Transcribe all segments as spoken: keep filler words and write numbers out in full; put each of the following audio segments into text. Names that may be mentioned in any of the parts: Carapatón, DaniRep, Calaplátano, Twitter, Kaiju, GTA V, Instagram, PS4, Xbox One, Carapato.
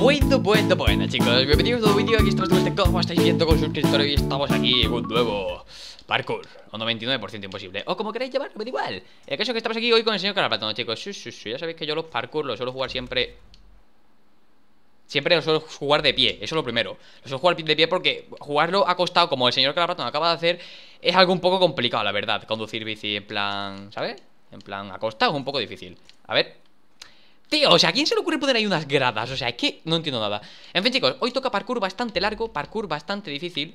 Bueno, bueno, bueno, chicos, bienvenidos a un vídeo. Aquí estamos de vuelta, como estáis viendo, con suscriptor. Y estamos aquí con un nuevo parkour, o noventa y nueve por ciento imposible, o como queréis llamarlo, me da igual. El caso es que estamos aquí hoy con el señor Carapatón, chicos. Sí, sí, sí, ya sabéis que yo los parkour los suelo jugar siempre. Siempre los suelo jugar de pie, eso es lo primero. Los suelo jugar de pie porque jugarlo acostado, como el señor Calaplátano acaba de hacer, es algo un poco complicado, la verdad. Conducir bici en plan, ¿sabes? En plan acostado es un poco difícil. A ver. Tío, o sea, ¿a quién se le ocurre poner ahí unas gradas? O sea, es que no entiendo nada. En fin, chicos, hoy toca parkour bastante largo, parkour bastante difícil.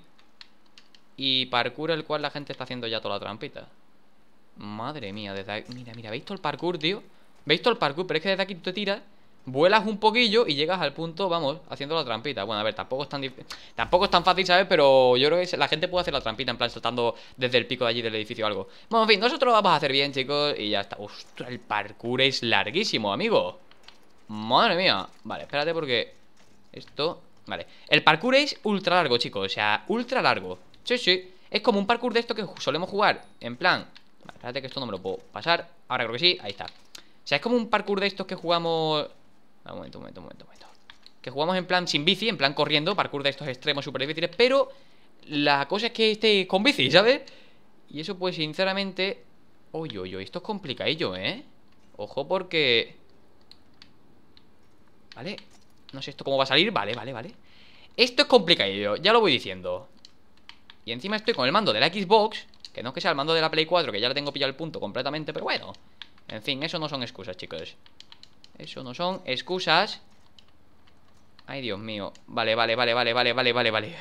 Y parkour el cual la gente está haciendo ya toda la trampita. Madre mía, desde aquí... Mira, mira, ¿veis todo el parkour, tío? ¿Veis todo el parkour? Pero es que desde aquí tú te tiras, vuelas un poquillo y llegas al punto, vamos, haciendo la trampita. Bueno, a ver, tampoco es tan dif... tampoco es tan fácil, ¿sabes? Pero yo creo que la gente puede hacer la trampita, en plan, saltando desde el pico de allí del edificio o algo. Bueno, en fin, nosotros lo vamos a hacer bien, chicos, y ya está. Ostras, el parkour es larguísimo, amigo. Madre mía. Vale, espérate porque... Esto... Vale. El parkour es ultra largo, chicos, o sea, ultra largo. Sí, sí. Es como un parkour de esto que solemos jugar, en plan... Vale, espérate que esto no me lo puedo pasar. Ahora creo que sí, ahí está. O sea, es como un parkour de estos que jugamos... Un momento, un momento, un momento, un momento. Que jugamos en plan sin bici, en plan corriendo, parkour de estos extremos súper difíciles, pero la cosa es que esté con bici, ¿sabes? Y eso pues sinceramente... Oye, oye, esto es complicadillo, ¿eh? Ojo porque... Vale, no sé esto cómo va a salir, vale, vale, vale. Esto es complicadillo, ya lo voy diciendo. Y encima estoy con el mando de la Xbox, que no es que sea el mando de la Play cuatro, que ya le tengo pillado el punto completamente, pero bueno. En fin, eso no son excusas, chicos. Eso no son excusas. Ay, Dios mío. Vale, vale, vale, vale, vale, vale, vale, vale.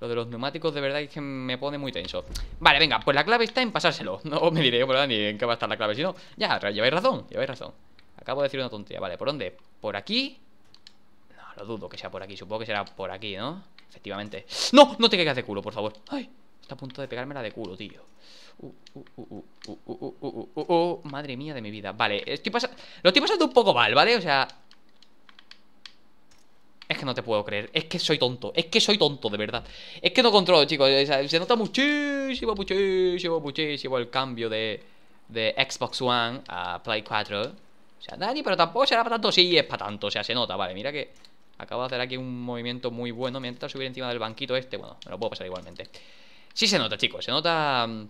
Lo de los neumáticos de verdad es que me pone muy tenso. Vale, venga, pues la clave está en pasárselo. No me diré, ¿verdad? Ni en qué va a estar la clave. Si no, ya, lleváis razón, lleváis razón. Acabo de decir una tontería, vale, ¿por dónde? ¿Por aquí? No, lo dudo que sea por aquí, supongo que será por aquí, ¿no? Efectivamente. ¡No! No te caigas de culo, por favor. ¡Ay! Está a punto de pegármela de culo, tío. Uh, uh, uh, uh, uh, uh, uh, uh, uh. Madre mía de mi vida. Vale, estoy pasando... Lo estoy pasando un poco mal, ¿vale? O sea... Es que no te puedo creer. Es que soy tonto. Es que soy tonto, de verdad. Es que no controlo, chicos. O sea, se nota muchísimo, muchísimo, muchísimo el cambio de... de Xbox One a Play cuatro. O sea, Dani, pero tampoco será para tanto. Sí, es para tanto. O sea, se nota. Vale, mira que... Acabo de hacer aquí un movimiento muy bueno. Me he intentado subir encima del banquito este. Bueno, me lo puedo pasar igualmente. Sí se nota, chicos. Se nota um,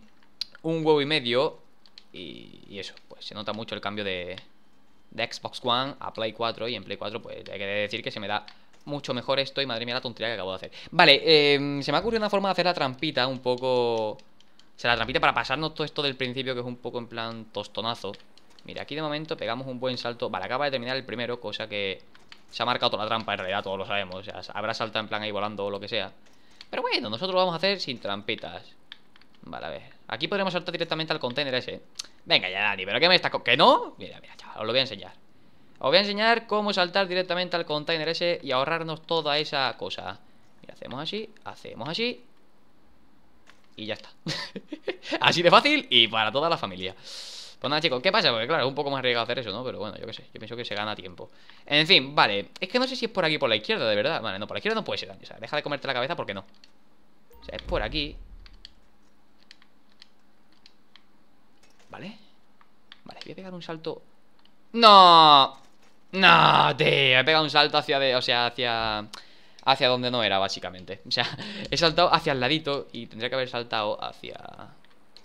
un huevo y medio. Y, y eso, pues se nota mucho el cambio de, de Xbox One a Play cuatro. Y en Play cuatro, pues hay que decir que se me da mucho mejor esto. Y madre mía la tontería que acabo de hacer. Vale, eh, se me ha ocurrido una forma de hacer la trampita un poco... O sea, la trampita para pasarnos todo esto del principio, que es un poco en plan tostonazo. Mira, aquí de momento pegamos un buen salto. Vale, acaba de terminar el primero, cosa que... Se ha marcado toda la trampa, en realidad todos lo sabemos. O sea, habrá salta en plan ahí volando o lo que sea. Pero bueno, nosotros lo vamos a hacer sin trampitas. Vale, a ver. Aquí podremos saltar directamente al container ese. Venga ya, Dani, ¿pero qué me está...? ¿Que no? Mira, mira, chaval, os lo voy a enseñar. Os voy a enseñar cómo saltar directamente al container ese y ahorrarnos toda esa cosa. Mira, hacemos así, hacemos así. Y ya está. Así de fácil y para toda la familia. Pues nada, chicos, ¿qué pasa? Porque claro, es un poco más arriesgado hacer eso, ¿no? Pero bueno, yo qué sé, yo pienso que se gana tiempo. En fin, vale, es que no sé si es por aquí o por la izquierda, de verdad. Vale, no, por la izquierda no puede ser, o sea, deja de comerte la cabeza porque no. O sea, es por aquí. Vale. Vale, voy a pegar un salto. ¡No! ¡No, tío! He pegado un salto hacia de... O sea, hacia... Hacia donde no era, básicamente. O sea, he saltado hacia el ladito y tendría que haber saltado hacia...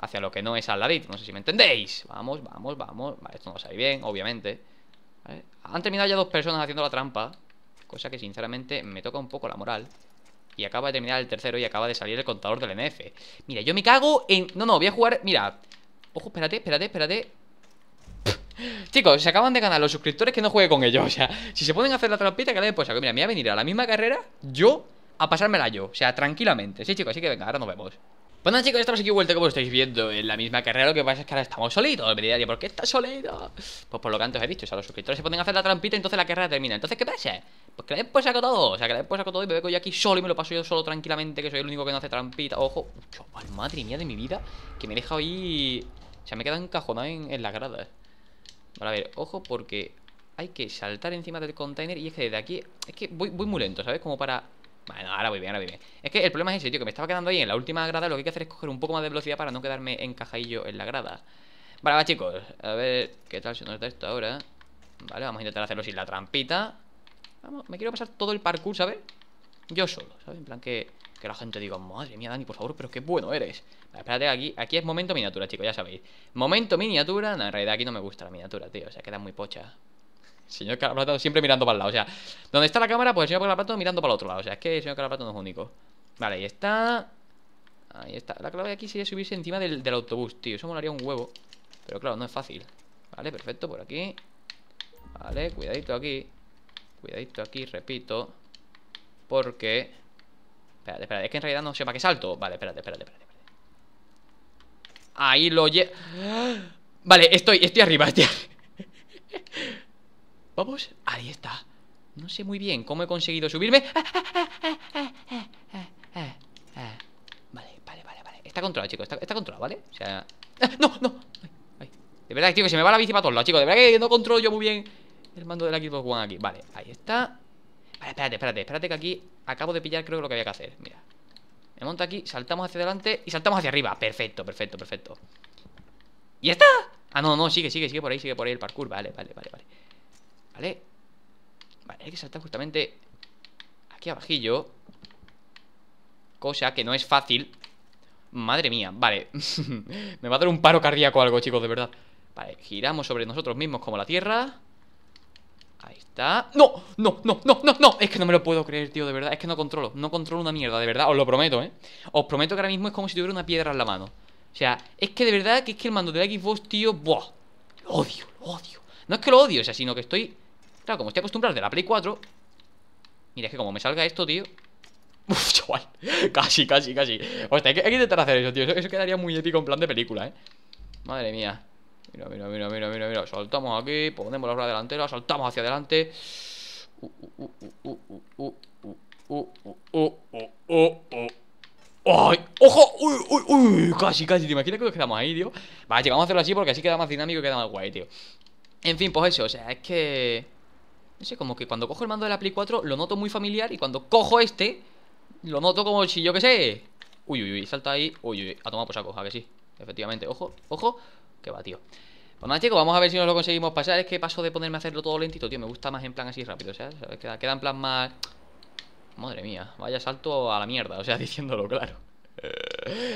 Hacia lo que no es al ladito, no sé si me entendéis. Vamos, vamos, vamos. Vale, esto no va a salir bien, obviamente. ¿Vale? Han terminado ya dos personas haciendo la trampa, cosa que sinceramente me toca un poco la moral. Y acaba de terminar el tercero y acaba de salir el contador del N F. Mira, yo me cago en... No, no, voy a jugar... Mira. Ojo, espérate, espérate, espérate. Chicos, se acaban de ganar los suscriptores que no juegue con ellos. O sea, si se pueden hacer la trampita, que le den por saco. Mira, me voy a venir a la misma carrera yo a pasármela yo. O sea, tranquilamente. Sí, chicos, así que venga, ahora nos vemos. Bueno, chicos, estamos aquí vuelta como estáis viendo en la misma carrera. Lo que pasa es que ahora estamos solitos. Me diría, ¿por qué estás solito? Pues por lo que antes os he dicho, o sea, los suscriptores se ponen a hacer la trampita, entonces la carrera termina. Entonces, ¿qué pasa? Pues que le den por saco todo. O sea, que le den por saco todo y me veo yo aquí solo y me lo paso yo solo tranquilamente, que soy el único que no hace trampita. Ojo, chaval, madre mía de mi vida, que me he dejado ahí. O sea, me he quedado encajonado en, en las gradas. Vale, a ver, ojo, porque hay que saltar encima del container. Y es que desde aquí, es que voy, voy muy lento, ¿sabes? Como para... Bueno, ahora voy bien, ahora voy bien. Es que el problema es ese, tío, que me estaba quedando ahí en la última grada. Lo que hay que hacer es coger un poco más de velocidad para no quedarme encajadillo en la grada. Vale, va, chicos, a ver qué tal se nos da esto ahora. Vale, vamos a intentar hacerlo sin la trampita. Vamos, me quiero pasar todo el parkour, ¿sabes? Yo solo, ¿sabes? En plan que, que la gente diga, madre mía, Dani, por favor, pero qué bueno eres. Vale, espérate, aquí, aquí es momento miniatura, chicos, ya sabéis. Momento miniatura. No, en realidad aquí no me gusta la miniatura, tío. O sea, queda muy pocha. El señor Calaplátano siempre mirando para el lado. O sea, donde está la cámara, pues el señor Calaplátano mirando para el otro lado. O sea, es que el señor Calaplátano no es único. Vale, ahí está. Ahí está. La clave aquí sería subirse encima del, del autobús, tío. Eso molaría un huevo. Pero claro, no es fácil. Vale, perfecto, por aquí. Vale, cuidadito aquí. Cuidadito aquí, repito. Porque... Espérate, espérate, es que en realidad no sé para qué salto. Vale, espérate, espérate, espérate, espérate. Ahí lo llevo. Vale, estoy, estoy arriba, estoy arriba. Vamos, ahí está. No sé muy bien cómo he conseguido subirme. Vale, vale, vale, vale. Está controlado, chicos, está, está controlado, ¿vale? O sea... ¡No, no! Ay, ay. De verdad, tío, que se me va la bici para todos lados, chicos. De verdad que no controlo yo muy bien el mando de la Xbox One aquí. Vale, ahí está. Vale, espérate, espérate, espérate que aquí acabo de pillar, creo que lo que había que hacer. Mira, me monto aquí, saltamos hacia adelante y saltamos hacia arriba. Perfecto, perfecto, perfecto. ¡Y está! Ah, no, no, sigue, sigue, sigue por ahí, sigue por ahí el parkour. Vale, vale, vale, vale. Vale. Vale, hay que saltar justamente aquí abajillo. Cosa que no es fácil. Madre mía, vale. Me va a dar un paro cardíaco o algo, chicos, de verdad. Vale, giramos sobre nosotros mismos como la tierra. Ahí está. ¡No! ¡No, no, no, no, no! Es que no me lo puedo creer, tío, de verdad. Es que no controlo, no controlo una mierda, de verdad. Os lo prometo, ¿eh? Os prometo que ahora mismo es como si tuviera una piedra en la mano. O sea, es que de verdad que es que el mando de la Xbox, tío, ¡buah! Lo odio, lo odio. No es que lo odio, o sea, sino que estoy... Claro, como estoy acostumbrado de la Play cuatro. Mira, es que como me salga esto, tío... Uf, chaval, casi, casi, casi. Hostia, hay que, hay que intentar hacer eso, tío. Eso, eso quedaría muy épico en plan de película, eh. Madre mía. Mira, mira, mira, mira, mira, mira. Saltamos aquí, ponemos la rueda delantera, saltamos hacia adelante. Uh, uh, uh, uh, uh, uh, uh, uh, uh, uh, uh. ¡Ay! ¡Ojo! ¡Uy, uy, uy! Casi, casi. ¿Te imaginas que nos quedamos ahí, tío? Vale, vamos a hacerlo así porque así queda más dinámico y queda más guay, tío. En fin, pues eso, o sea, es que... No sé, como que cuando cojo el mando de la Play cuatro lo noto muy familiar y cuando cojo este... Lo noto como si yo que sé. Uy, uy, uy, salta ahí. Uy, uy, a tomar por saco, a que sí. Efectivamente, ojo, ojo. Que va, tío. Pues nada, chicos, vamos a ver si nos lo conseguimos pasar. Es que paso de ponerme a hacerlo todo lentito, tío. Me gusta más en plan así rápido, o sea, queda, queda en plan más... Madre mía, vaya salto a la mierda, o sea, diciéndolo claro.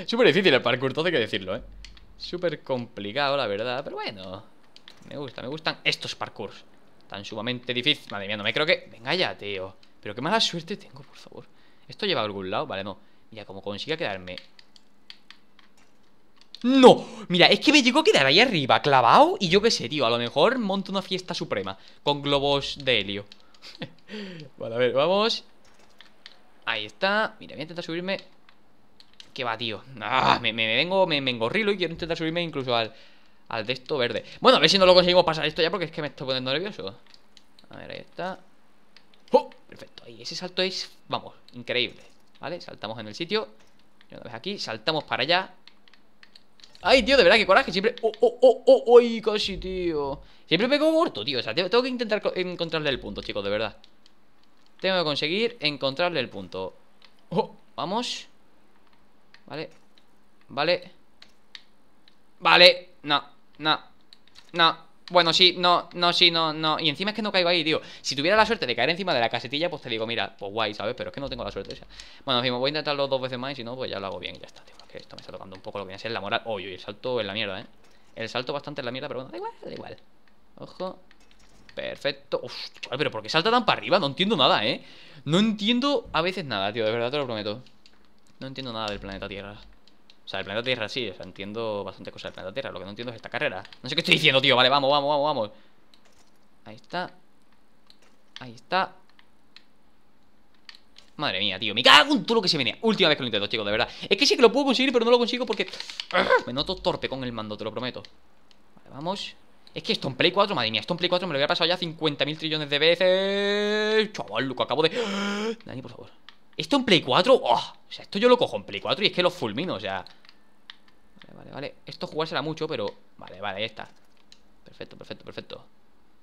Súper difícil el parkour, todo hay que decirlo, eh. Súper complicado, la verdad, pero bueno. Me gusta, me gustan estos parkours tan sumamente difíciles. Madre mía, no me creo que... Venga ya, tío. Pero qué mala suerte tengo, por favor. ¿Esto lleva a algún lado? Vale, no. Mira, como consiga quedarme... ¡No! Mira, es que me llegó a quedar ahí arriba, clavado. Y yo qué sé, tío, a lo mejor monto una fiesta suprema con globos de helio. Vale, a ver, vamos. Ahí está. Mira, voy a intentar subirme. ¿Qué va, tío? Ah, me, me, vengo, me, me engorrilo y quiero intentar subirme incluso al, al de esto verde. Bueno, a ver si no lo conseguimos pasar esto ya porque es que me estoy poniendo nervioso. A ver, ahí está. ¡Oh! Perfecto, ahí ese salto es, vamos, increíble. Vale, saltamos en el sitio. Una vez aquí, saltamos para allá. ¡Ay, tío, de verdad, qué coraje! Siempre... ¡Oh, oh, oh, oh! ¡Ay, casi, tío! Siempre me quedo muerto, tío. O sea, tengo que intentar encontrarle el punto, chicos, de verdad. Tengo que conseguir encontrarle el punto. ¡Oh! Vamos. Vale. Vale. Vale. No, no, no. Bueno, sí, no, no, sí, no, no. Y encima es que no caigo ahí, tío. Si tuviera la suerte de caer encima de la casetilla, pues te digo, mira, pues guay, ¿sabes? Pero es que no tengo la suerte esa. Bueno, en fin, voy a intentarlo dos veces más y si no, pues ya lo hago bien y ya está, tío. Que esto me está tocando un poco lo que viene a ser la moral. Oye, el salto en la mierda, ¿eh? El salto bastante en la mierda, pero bueno, da igual, da igual. Ojo. Perfecto. Uf, chaval, pero ¿por qué salta tan para arriba? No entiendo nada, ¿eh? No entiendo a veces nada, tío, de verdad te lo prometo. No entiendo nada del planeta Tierra. O sea, el planeta Tierra sí, o sea, entiendo bastante cosas del planeta Tierra. Lo que no entiendo es esta carrera. No sé qué estoy diciendo, tío. Vale, vamos, vamos, vamos, vamos. Ahí está. Ahí está. Madre mía, tío. Me cago en todo lo que se venía. Última vez que lo intento, chicos, de verdad. Es que sí que lo puedo conseguir, pero no lo consigo porque... Me noto torpe con el mando, te lo prometo. Vale, vamos. Es que esto en Play cuatro, madre mía, esto en Play cuatro me lo había pasado ya cincuenta mil trillones de veces. Chaval, lo que acabo de... Dani, por favor. ¿Esto en Play cuatro? Oh, o sea, esto yo lo cojo en Play cuatro y es que lo fulmino, o sea. Vale, vale, vale. Esto jugársela mucho, pero... Vale, vale, ahí está. Perfecto, perfecto, perfecto.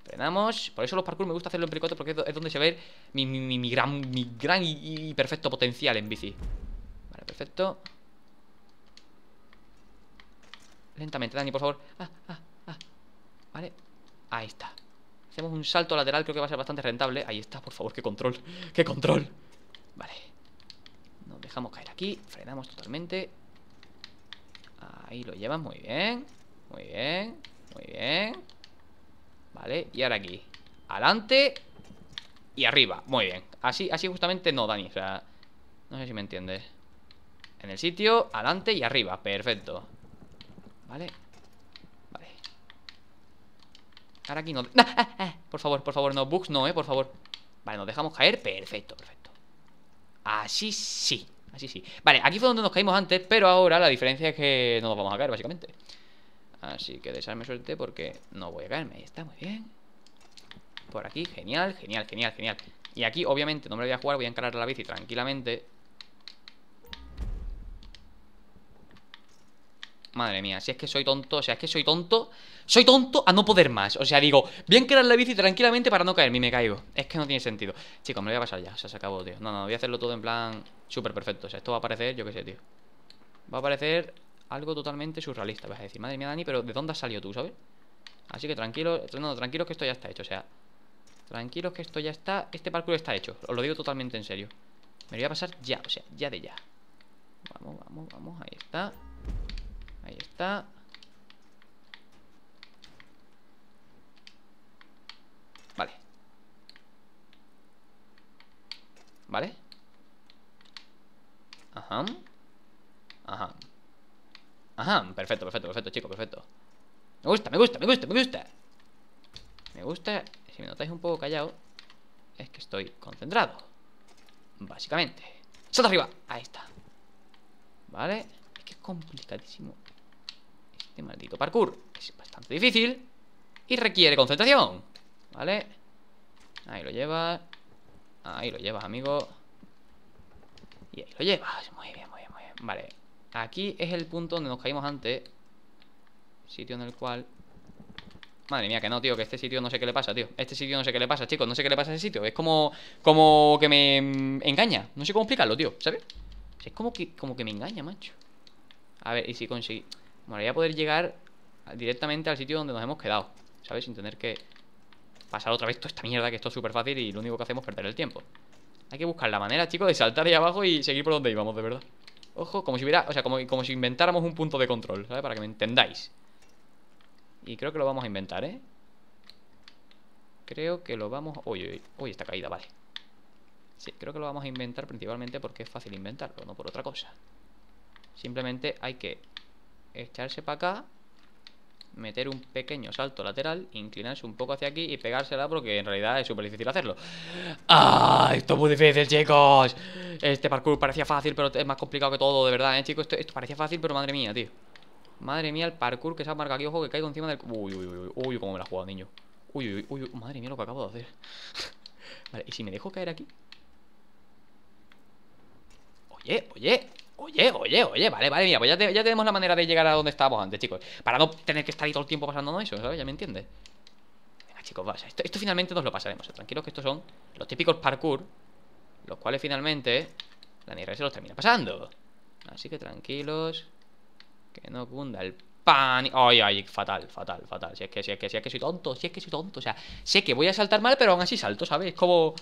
Frenamos. Por eso los parkour me gusta hacerlo en Play cuatro porque es donde se ve mi, mi, mi, mi gran, mi gran y, y perfecto potencial en bici. Vale, perfecto. Lentamente, Dani, por favor. Ah, ah, ah. Vale. Ahí está. Hacemos un salto lateral, creo que va a ser bastante rentable. Ahí está, por favor, qué control, qué control. Vale, nos dejamos caer aquí, frenamos totalmente. Ahí lo llevas, muy bien. Muy bien, muy bien. Vale, y ahora aquí. Adelante y arriba, muy bien. Así, así justamente no, Dani, o sea, no sé si me entiendes. En el sitio, adelante y arriba, perfecto. Vale. Vale. Ahora aquí no... ¡Ah, ah, ah! Por favor, por favor, no bugs, no, eh, por favor. Vale, nos dejamos caer, perfecto, perfecto. Así sí, así sí. Vale, aquí fue donde nos caímos antes, pero ahora la diferencia es que no nos vamos a caer, básicamente. Así que desearme suerte porque no voy a caerme, ahí está, muy bien. Por aquí, genial, genial, genial, genial. Y aquí, obviamente, no me lo voy a jugar, voy a encarar la bici tranquilamente. Madre mía, si es que soy tonto, o sea, es que soy tonto. Soy tonto a no poder más. O sea, digo, voy a encarar la bici tranquilamente para no caerme y me caigo. Es que no tiene sentido. Chicos, me lo voy a pasar ya, o sea, se acabó, tío. No, no, voy a hacerlo todo en plan súper perfecto. O sea, esto va a parecer, yo qué sé, tío. Va a parecer algo totalmente surrealista. Vas a decir, madre mía, Dani, pero ¿de dónde has salido tú, sabes? Así que tranquilo, no, tranquilos que esto ya está hecho, o sea, tranquilos que esto ya está, este parkour está hecho, os lo digo totalmente en serio. Me lo voy a pasar ya, o sea, ya de ya. Vamos, vamos, vamos, ahí está. Ahí está. Vale. Vale. Ajá. Ajá. Ajá, perfecto, perfecto, perfecto, chicos, perfecto. Me gusta, me gusta, me gusta, me gusta. Me gusta. Si me notáis un poco callado, es que estoy concentrado, básicamente. ¡Salta arriba! Ahí está. Vale. Es que es complicadísimo. Este maldito parkour es bastante difícil y requiere concentración. Vale. Ahí lo llevas. Ahí lo llevas, amigo. Y ahí lo llevas. Muy bien, muy bien, muy bien. Vale. Aquí es el punto donde nos caímos antes. Sitio en el cual... Madre mía, que no, tío, que este sitio no sé qué le pasa, tío. Este sitio no sé qué le pasa, chicos, no sé qué le pasa a ese sitio. Es como... como que me engaña. No sé cómo explicarlo, tío, ¿sabes? Es como que, como que me engaña, macho. A ver, y si conseguí... Bueno, voy a poder llegar directamente al sitio donde nos hemos quedado, ¿sabes? Sin tener que pasar otra vez toda esta mierda, que esto es súper fácil y lo único que hacemos es perder el tiempo. Hay que buscar la manera, chicos, de saltar ahí abajo y seguir por donde íbamos, de verdad. Ojo, como si hubiera... O sea, como, como si inventáramos un punto de control, ¿sabes? Para que me entendáis. Y creo que lo vamos a inventar, ¿eh? Creo que lo vamos... Uy, uy, uy, esta caída, vale. Sí, creo que lo vamos a inventar principalmente porque es fácil inventarlo, no por otra cosa. Simplemente hay que echarse para acá, meter un pequeño salto lateral, inclinarse un poco hacia aquí y pegársela, porque en realidad es súper difícil hacerlo. ¡Ah! Esto es muy difícil, chicos. Este parkour parecía fácil, pero es más complicado que todo, de verdad, ¿eh, chicos? Esto, esto parecía fácil, pero madre mía, tío. Madre mía, el parkour que se ha marcado aquí. Ojo, que caigo encima del... Uy, uy, uy, uy, cómo me la ha jugado, niño. Uy, uy, uy, uy, madre mía lo que acabo de hacer. Vale, ¿y si me dejo caer aquí? Oye, oye, oye, oye, oye. Vale, vale, mira, pues ya, te, ya tenemos la manera de llegar a donde estábamos antes, chicos, para no tener que estar ahí todo el tiempo pasándonos eso, ¿sabes? ¿Ya me entiendes? Venga, chicos, va, o sea, esto, esto finalmente nos lo pasaremos, o sea, tranquilos que estos son los típicos parkour, los cuales finalmente DaniRep se los termina pasando. Así que tranquilos, que no cunda el pánico. Ay, ay, fatal, fatal, fatal. Si es que, si es que, si es que soy tonto, si es que soy tonto. O sea, sé que voy a saltar mal, pero aún así salto, ¿sabes? Es como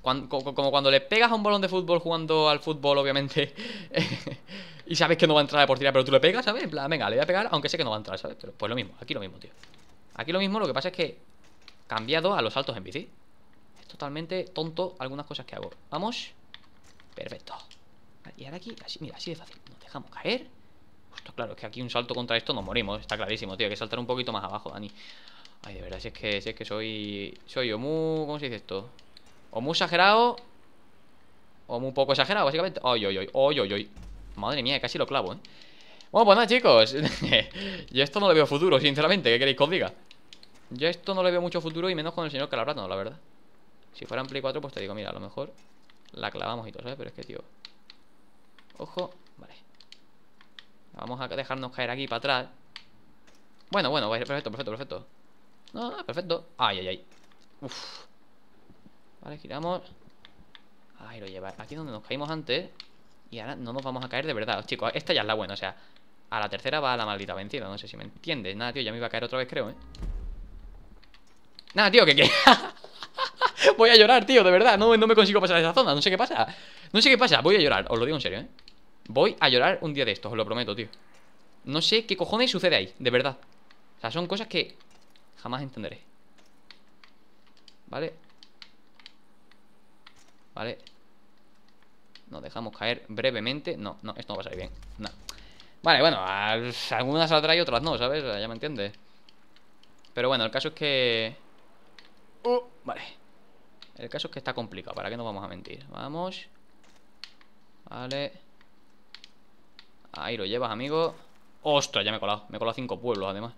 cuando, como cuando le pegas a un balón de fútbol jugando al fútbol, obviamente. Y sabes que no va a entrar a la portería, pero tú le pegas, ¿sabes? En plan, venga, le voy a pegar, aunque sé que no va a entrar, ¿sabes? Pero pues lo mismo, aquí lo mismo, tío. Aquí lo mismo, lo que pasa es que cambiado a los saltos en bici. Es totalmente tonto algunas cosas que hago. Vamos. Perfecto. Y ahora aquí, así, mira, así de fácil. Nos dejamos caer. Justo, claro, es que aquí un salto contra esto nos morimos. Está clarísimo, tío, hay que saltar un poquito más abajo, Dani. Ay, de verdad, si es que, si es que soy... Soy o muy... ¿Cómo se dice esto? O muy exagerado o muy poco exagerado, básicamente. Ay, ay, ay, ay, ay, ay. Madre mía, casi lo clavo, ¿eh? Bueno, pues nada, chicos. Yo esto no le veo futuro, sinceramente. ¿Qué queréis que os diga? Yo esto no le veo mucho futuro, y menos con el señor Calaplátano, la verdad. Si fuera en Play cuatro, pues te digo, mira, a lo mejor la clavamos y todo, ¿sabes? Pero es que, tío, ojo. Vale. Vamos a dejarnos caer aquí para atrás. Bueno, bueno, perfecto, perfecto, perfecto. No, no, perfecto. Ay, ay, ay. Uf. Vale, giramos. Ay, lo lleva. Aquí es donde nos caímos antes. Y ahora no nos vamos a caer de verdad, chicos. Esta ya es la buena, o sea, a la tercera va la maldita vencida. No sé si me entiendes. Nada, tío, ya me iba a caer otra vez, creo, ¿eh? Nada, tío, que qué. Voy a llorar, tío, de verdad. No, no me consigo pasar esa zona. No sé qué pasa. No sé qué pasa. Voy a llorar. Os lo digo en serio, ¿eh? Voy a llorar un día de estos. Os lo prometo, tío. No sé qué cojones sucede ahí. De verdad. O sea, son cosas que jamás entenderé. Vale. Vale. Nos dejamos caer brevemente. No, no, esto no va a salir bien. No. Vale, bueno, algunas saldrá y otras no, ¿sabes? Ya me entiendes. Pero bueno, el caso es que... Uh, vale. El caso es que está complicado, ¿para qué nos vamos a mentir? Vamos. Vale. Ahí lo llevas, amigo. Ostras, ya me he colado. Me he colado cinco pueblos, además.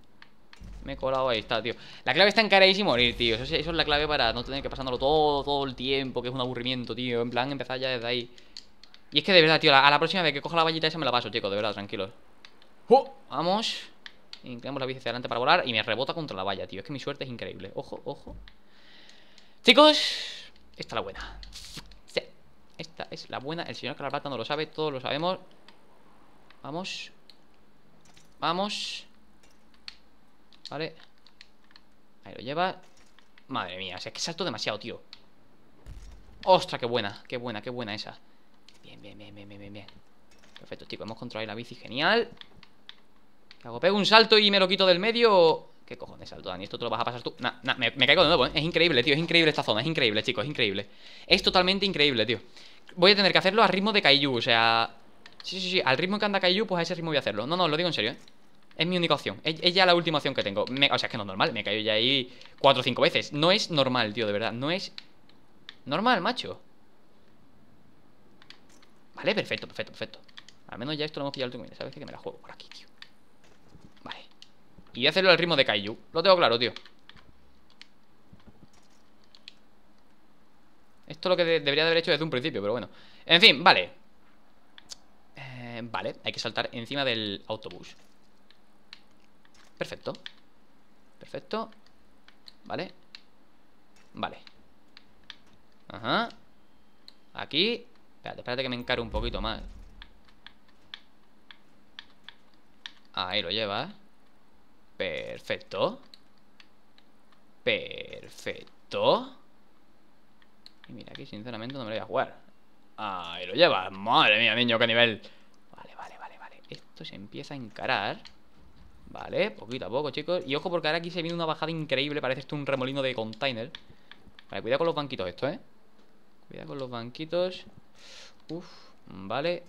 Me he colado, ahí está, tío. La clave está en caerse y morir, tío. Eso, eso es la clave para no tener que pasándolo todo, todo el tiempo, que es un aburrimiento, tío. En plan, empezar ya desde ahí. Y es que de verdad, tío, a la próxima vez que coja la vallita esa me la paso, chicos, de verdad, tranquilos. ¡Oh! Vamos. Inclinamos la bici hacia adelante para volar y me rebota contra la valla, tío. Es que mi suerte es increíble. Ojo, ojo. Chicos, esta es la buena. Sí, esta es la buena. El señor Calaplátano no lo sabe, todos lo sabemos. Vamos. Vamos. Vale. Ahí lo lleva. Madre mía, o sea, es que salto demasiado, tío. Ostras, qué buena, qué buena, qué buena esa. Bien, bien, bien, bien, bien, bien. Perfecto, chicos, hemos controlado la bici, genial. ¿Qué hago? ¿Pego un salto y me lo quito del medio? ¿Qué cojones salto, Dani? Esto te lo vas a pasar tú. Nah, nah, me, me caigo de nuevo, ¿eh? Es increíble, tío, es increíble esta zona, es increíble, chicos, es increíble. Es totalmente increíble, tío. Voy a tener que hacerlo al ritmo de Kaiju, o sea... Sí, sí, sí, al ritmo que anda Kaiju, pues a ese ritmo voy a hacerlo. No, no, lo digo en serio, ¿eh? Es mi única opción, es, es ya la última opción que tengo. me, O sea, es que no es normal, me caigo ya ahí cuatro o cinco veces. No es normal, tío, de verdad, no es normal, macho. Vale, perfecto, perfecto, perfecto. Al menos ya esto lo hemos pillado el último. ¿Sabes qué? Que me la juego por aquí, tío. Vale. Y voy a hacerlo al ritmo de Kaiju. Lo tengo claro, tío. Esto es lo que de debería haber hecho desde un principio, pero bueno. En fin, vale. eh, Vale, hay que saltar encima del autobús. Perfecto. Perfecto. Vale. Vale. Ajá. Aquí. Espérate, espérate que me encaro un poquito más. Ahí lo llevas. Perfecto. Perfecto. Y mira, aquí sinceramente no me lo voy a jugar. Ahí lo llevas. Madre mía, niño, qué nivel. Vale, vale, vale, vale. Esto se empieza a encarar. Vale, poquito a poco, chicos. Y ojo, porque ahora aquí se viene una bajada increíble. Parece esto un remolino de container. Vale, cuidado con los banquitos esto, eh. Cuidado con los banquitos. Uf, vale.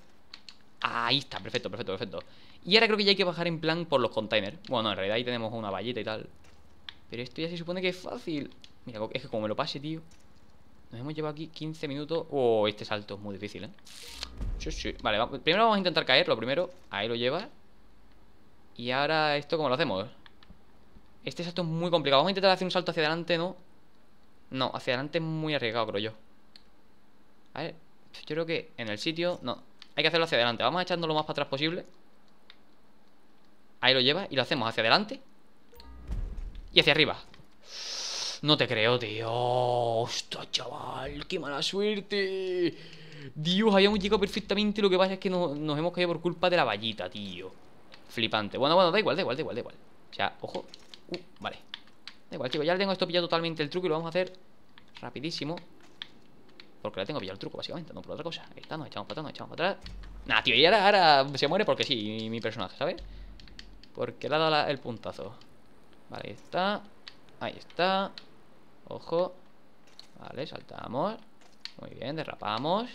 Ahí está, perfecto, perfecto, perfecto. Y ahora creo que ya hay que bajar en plan por los containers. Bueno, en realidad ahí tenemos una valleta y tal. Pero esto ya se supone que es fácil. Mira, es que como me lo pase, tío. Nos hemos llevado aquí quince minutos. Oh, este salto es muy difícil, eh. Sí, sí, vale, va, primero vamos a intentar caer. Lo primero, ahí lo llevas. Y ahora esto, ¿cómo lo hacemos? Este salto es muy complicado. Vamos a intentar hacer un salto hacia adelante, ¿no? No, hacia adelante es muy arriesgado, creo yo. A ver, yo creo que en el sitio... No, hay que hacerlo hacia adelante. Vamos a echarnos lo más para atrás posible. Ahí lo llevas y lo hacemos hacia adelante y hacia arriba. No te creo, tío. Hostia, chaval, qué mala suerte. Dios, habíamos llegado perfectamente. Lo que pasa es que no, nos hemos caído por culpa de la vallita, tío. Flipante. Bueno, bueno, da igual, da igual, da igual, da igual. O sea, ojo. Uh, vale. Da igual, chicos, ya le tengo esto pillado totalmente el truco y lo vamos a hacer rapidísimo. Porque le tengo pillado el truco, básicamente, no por otra cosa. Ahí está, nos echamos para atrás, nos echamos para atrás. Nah, tío, y ahora, ahora se muere porque sí, mi personaje, ¿sabes? Porque le ha dado la, el puntazo. Vale, ahí está. Ahí está. Ojo. Vale, saltamos. Muy bien, derrapamos.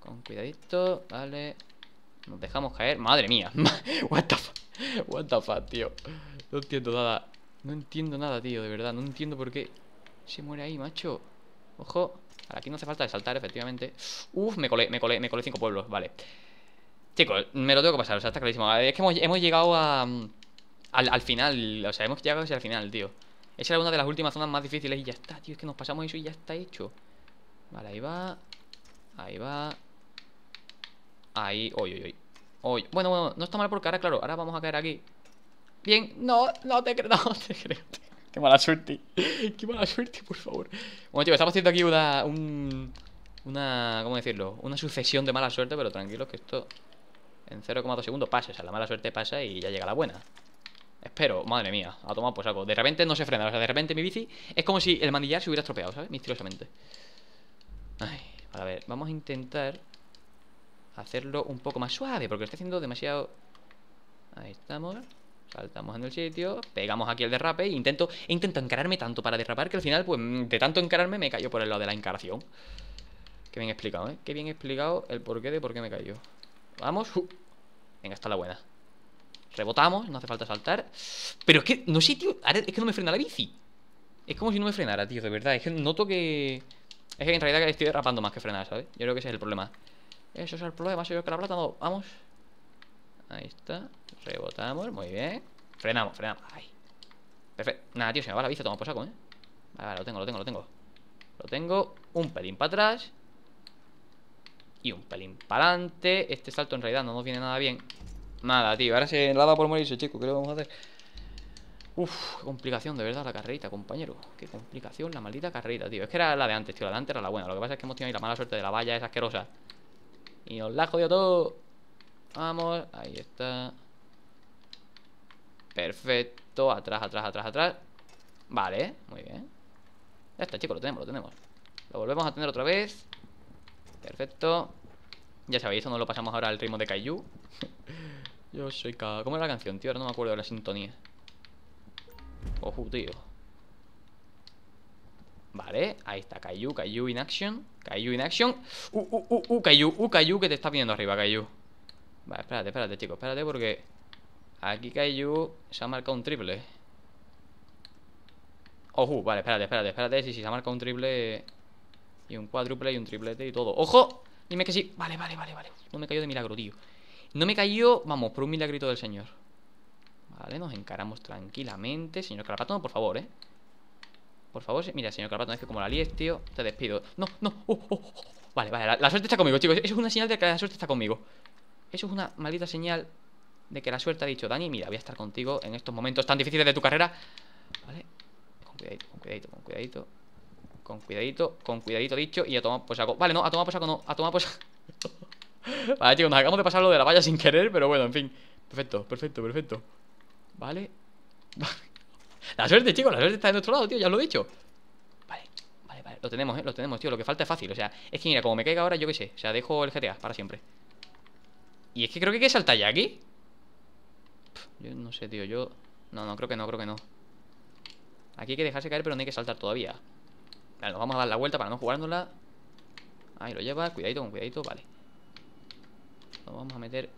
Con cuidadito, vale. Nos dejamos caer. Madre mía. What the fuck. What the fuck, tío. No entiendo nada. No entiendo nada, tío, de verdad. No entiendo por qué se muere ahí, macho. Ojo. Ahora, aquí no hace falta saltar, efectivamente. Uf, me colé, me colé, me colé cinco pueblos, vale. Chicos, me lo tengo que pasar, o sea, está clarísimo. Es que hemos, hemos llegado a, al, al final, o sea, hemos llegado hacia el final, tío. Esa era una de las últimas zonas más difíciles y ya está, tío, es que nos pasamos eso y ya está hecho. Vale, ahí va. Ahí va. Ahí, uy, uy, uy. Uy. Bueno, bueno, no está mal porque ahora, claro, ahora vamos a caer aquí. Bien, no, no te creo, no te creo. Qué mala suerte. Qué mala suerte, por favor. Bueno, tío, estamos haciendo aquí una... Un, una... ¿Cómo decirlo? Una sucesión de mala suerte, pero tranquilos que esto... En cero coma dos segundos pasa. O sea, la mala suerte pasa y ya llega la buena. Espero, madre mía, a tomar por saco. De repente no se frena, o sea, de repente mi bici es como si el manillar se hubiera estropeado, ¿sabes? Misteriosamente. Ay, a ver, vamos a intentar hacerlo un poco más suave, porque lo está haciendo demasiado. Ahí estamos. Saltamos en el sitio, pegamos aquí el derrape e intento, intento encararme tanto para derrapar que al final, pues, de tanto encararme me cayó por el lado de la encaración. Qué bien explicado, ¿eh? Qué bien explicado el porqué de por qué me cayó. Vamos. Uh. Venga, está la buena. Rebotamos, no hace falta saltar. Pero es que, no sé, tío, ahora es que no me frena la bici. Es como si no me frenara, tío, de verdad. Es que noto que... Es que en realidad estoy derrapando más que frenar, ¿sabes? Yo creo que ese es el problema. Eso es el problema, señor Calaplátano. Vamos. Ahí está. Rebotamos, muy bien. Frenamos, frenamos. Ay. Perfecto. Nada, tío, se me va la bici, toma por saco, ¿eh? Vale, vale, lo tengo, lo tengo, lo tengo. Lo tengo un pelín para atrás. Y un pelín para adelante. Este salto en realidad no nos viene nada bien. Nada, tío, ahora se lava por morirse, chico. ¿Qué le vamos a hacer? Uf, qué complicación, de verdad, la carrerita, compañero. Qué complicación, la maldita carrerita, tío. Es que era la de antes, tío, la de antes era la buena. Lo que pasa es que hemos tenido ahí la mala suerte de la valla esa asquerosa y nos la ha jodido todo. Vamos, ahí está. Perfecto, atrás, atrás, atrás, atrás. Vale, muy bien. Ya está, chicos, lo tenemos, lo tenemos. Lo volvemos a tener otra vez. Perfecto. Ya sabéis, eso nos lo pasamos ahora al ritmo de Kaiju. Yo soy ca... ¿Cómo era la canción, tío? Ahora no me acuerdo de la sintonía. Ojo, tío. Vale, ahí está, Kaiju, Kaiju in action. Kaiju in action. Uh, uh, uh, uh, Kaiju, uh, Kaiju, que te está viniendo arriba, Kaiju. Vale, espérate, espérate, chicos, espérate porque aquí Kaiju se ha marcado un triple. Ojo, vale, espérate, espérate, espérate. Sí, sí, se ha marcado un triple y un cuádruple y un triplete y todo. ¡Ojo! Dime que sí. Vale, vale, vale, vale. No me cayó de milagro, tío. No me cayó, vamos, por un milagrito del señor. Vale, nos encaramos tranquilamente. Señor Carapatón, por favor, eh. Por favor, se... mira, señor Carapatón, es que como la líes, tío, te despido. No, no. Oh, oh, oh. Vale, vale, la, la suerte está conmigo, chicos. Eso es una señal de que la suerte está conmigo. Eso es una maldita señal de que la suerte ha dicho: Dani, mira, voy a estar contigo en estos momentos tan difíciles de tu carrera. Vale. Con cuidadito, con cuidadito, con cuidadito. Con cuidadito, con cuidadito dicho. Y a tomar por saco. Vale, no, a tomar por saco no, a tomar por saco. Vale, chicos, nos acabamos de pasar lo de la valla sin querer, pero bueno, en fin. Perfecto, perfecto, perfecto. Vale. La suerte, chicos, la suerte está de nuestro lado, tío, ya os lo he dicho. Vale, vale, vale, lo tenemos, eh, lo tenemos, tío. Lo que falta es fácil, o sea, es que mira, como me caiga ahora, yo qué sé, o sea, dejo el G T A para siempre. Y es que creo que hay que saltar ya aquí. Pff, yo no sé, tío, yo... No, no, creo que no, creo que no. Aquí hay que dejarse caer, pero no hay que saltar todavía. Vale, nos vamos a dar la vuelta para no jugárnosla. Ahí lo lleva, cuidadito, con cuidadito, vale. Nos vamos a meter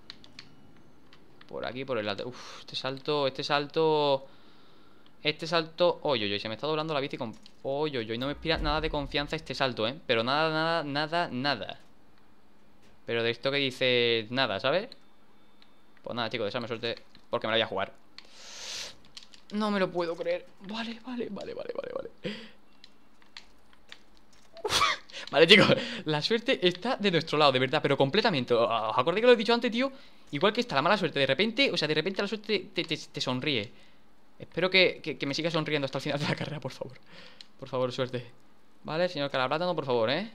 por aquí, por el lateral. Uff, este salto, este salto. Este salto. Oye, oye, se me está doblando la bici con. Oye, oye, no me inspira nada de confianza este salto, eh. Pero nada, nada, nada, nada. Pero de esto que dices nada, ¿sabes? Pues nada, chicos, desearme suerte porque me la voy a jugar. No me lo puedo creer. Vale, vale, vale, vale, vale, vale. Vale, chicos, la suerte está de nuestro lado, de verdad, pero completamente. ¿Os acordáis que lo he dicho antes, tío? Igual que está la mala suerte, de repente, o sea, de repente la suerte te, te, te sonríe. Espero que, que, que me siga sonriendo hasta el final de la carrera, por favor. Por favor, suerte. Vale, señor Calaplátano, por favor, ¿eh?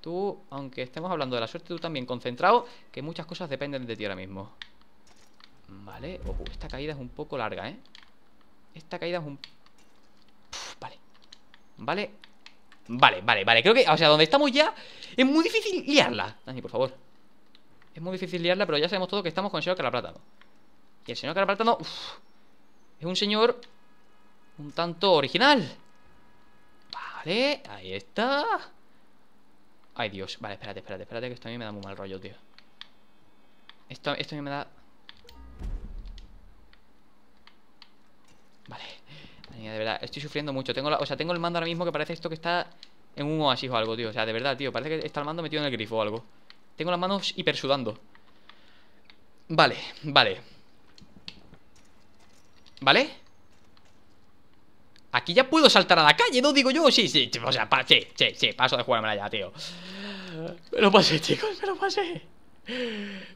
Tú, aunque estemos hablando de la suerte, tú también concentrado, que muchas cosas dependen de ti ahora mismo. Vale, ojo, esta caída es un poco larga, ¿eh? Esta caída es un... Uf, vale, vale. Vale, vale, vale, creo que, o sea, donde estamos ya es muy difícil liarla. Dani, por favor. Es muy difícil liarla, pero ya sabemos todos que estamos con el señor Calaplátano. Y el señor Calaplátano, uff, es un señor un tanto original. Vale, ahí está. Ay, Dios, vale, espérate, espérate, espérate, que esto a mí me da muy mal rollo, tío. Esto, esto a mí me da... Vale. De verdad, estoy sufriendo mucho. Tengo la, o sea, tengo el mando ahora mismo que parece esto que está en un oasis o algo, tío. O sea, de verdad, tío, parece que está el mando metido en el grifo o algo. Tengo las manos hiper sudando. Vale, vale. ¿Vale? Aquí ya puedo saltar a la calle, ¿no? Digo yo, sí, sí, o sea, pa, sí, sí, sí, paso de jugármela ya, tío. Me lo pasé, chicos, me lo pasé.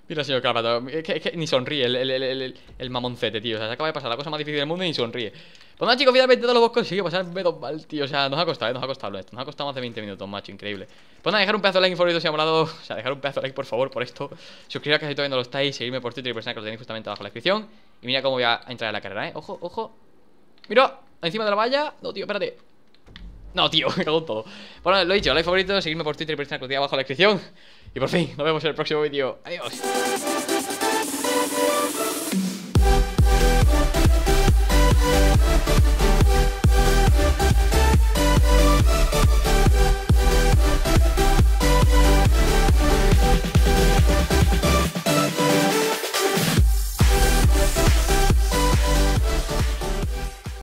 Mira, señor Carapato, es que, es que ni sonríe el, el, el, el, el mamoncete, tío. O sea, se acaba de pasar la cosa más difícil del mundo y ni sonríe. Pues nada, chicos, finalmente todos los conseguido pasar menos mal, tío. O sea, nos ha costado, ¿eh? Nos ha costado esto. Nos ha costado más de veinte minutos, macho, increíble. Pues nada, dejar un pedazo de like, favoritos si ha molado. O sea, dejar un pedazo de like, por favor, por esto. Suscribiros que si todavía no lo estáis. Seguirme por Twitter y por Instagram, que lo tenéis justamente abajo en la descripción. Y mira cómo voy a entrar en la carrera, eh. Ojo, ojo. ¡Mira! Encima de la valla. No, tío, espérate. No, tío, me cago en todo. Bueno, lo he dicho, like, favorito, seguidme por Twitter y por Instagram, abajo en la descripción. Y por fin, nos vemos en el próximo vídeo. Adiós.